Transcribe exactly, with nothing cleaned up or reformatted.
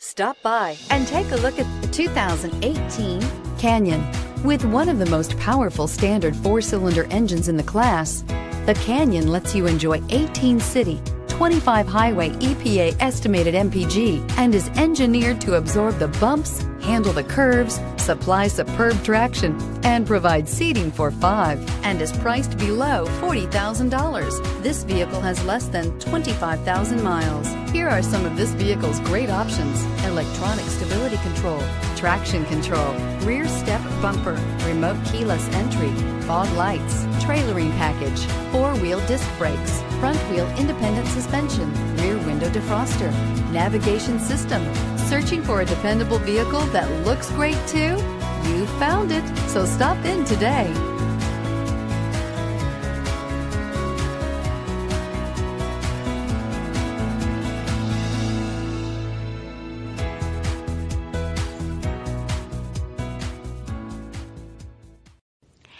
Stop by and take a look at the two thousand eighteen Canyon. With one of the most powerful standard four-cylinder engines in the class, the Canyon lets you enjoy eighteen city, twenty-five highway E P A estimated M P G and is engineered to absorb the bumps, handle the curves, supply superb traction, and provide seating for five, and is priced below forty thousand dollars. This vehicle has less than twenty-five thousand miles. Here are some of this vehicle's great options: electronic stability control, traction control, rear step bumper, remote keyless entry, fog lights, trailering package, four-wheel disc brakes, front-wheel independent suspension, rear window defroster, navigation system. Searching for a dependable vehicle that looks great too? You found it, so stop in today.